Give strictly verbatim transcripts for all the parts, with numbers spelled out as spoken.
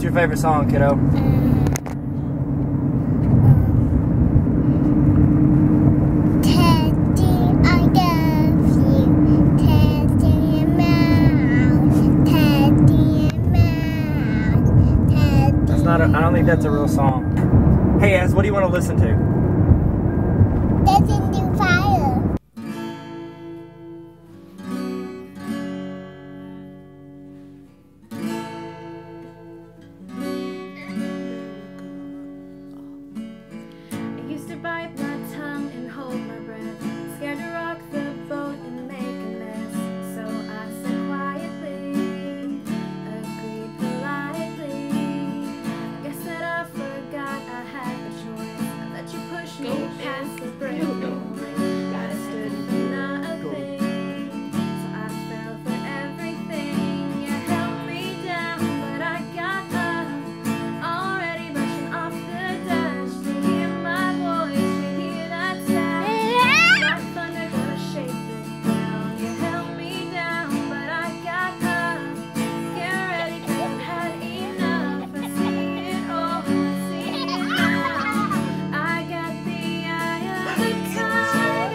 What's your favorite song, kiddo? Not a, I don't think that's a real song. Hey, Az, what do you want to listen to? Listen to Fire. I used to bite my tongue and hold my breath, scared to rock the boat and make a mess. So I said quietly, agreed politely. Push me past the break moment. I stood for nothing, so I fell for everything. You held me down, but I got up, already brushing off the dust. You hear my voice, you hear that sound. My thunder gonna shake the ground. You held me down, but I got up. Get ready, 'cause I've had enough. I see it all, I see it now.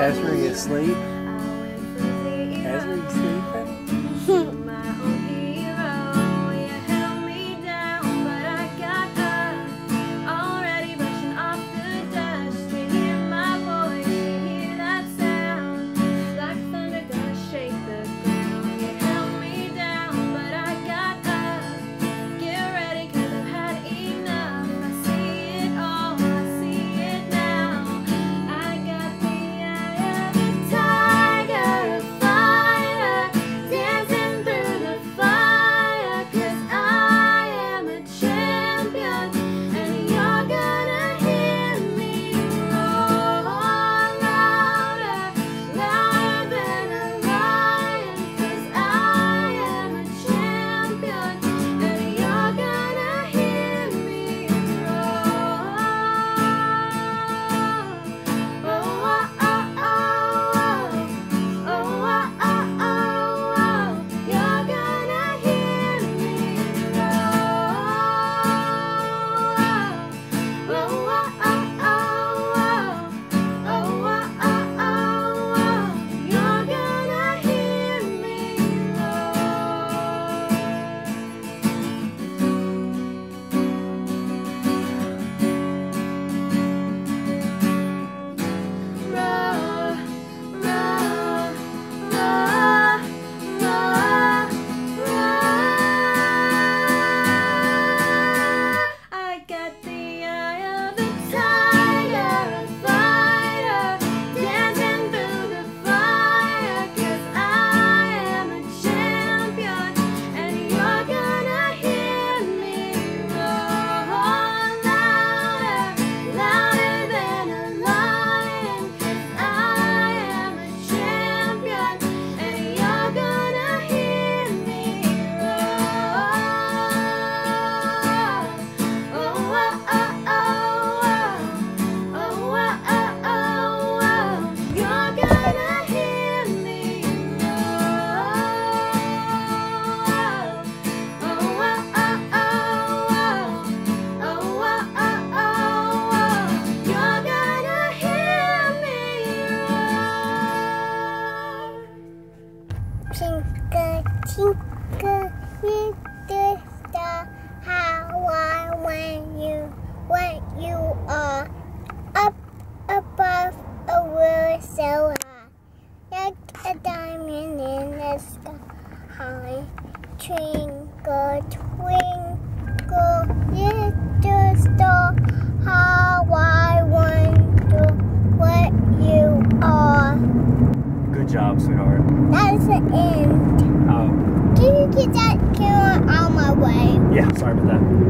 Ezra, you asleep? Ezra, you sleeping? My own hero, you held me down, but I got up, already brushing off the dust. You hear my voice, you hear that sound, like thunder gonna shake the ground. You held me down, but I got up, get ready 'cause I've had enough. I see it all, I see it now, I got the time. job, sweetheart. That was the end. Oh. Can you get that camera out of my way? Yeah, sorry about that.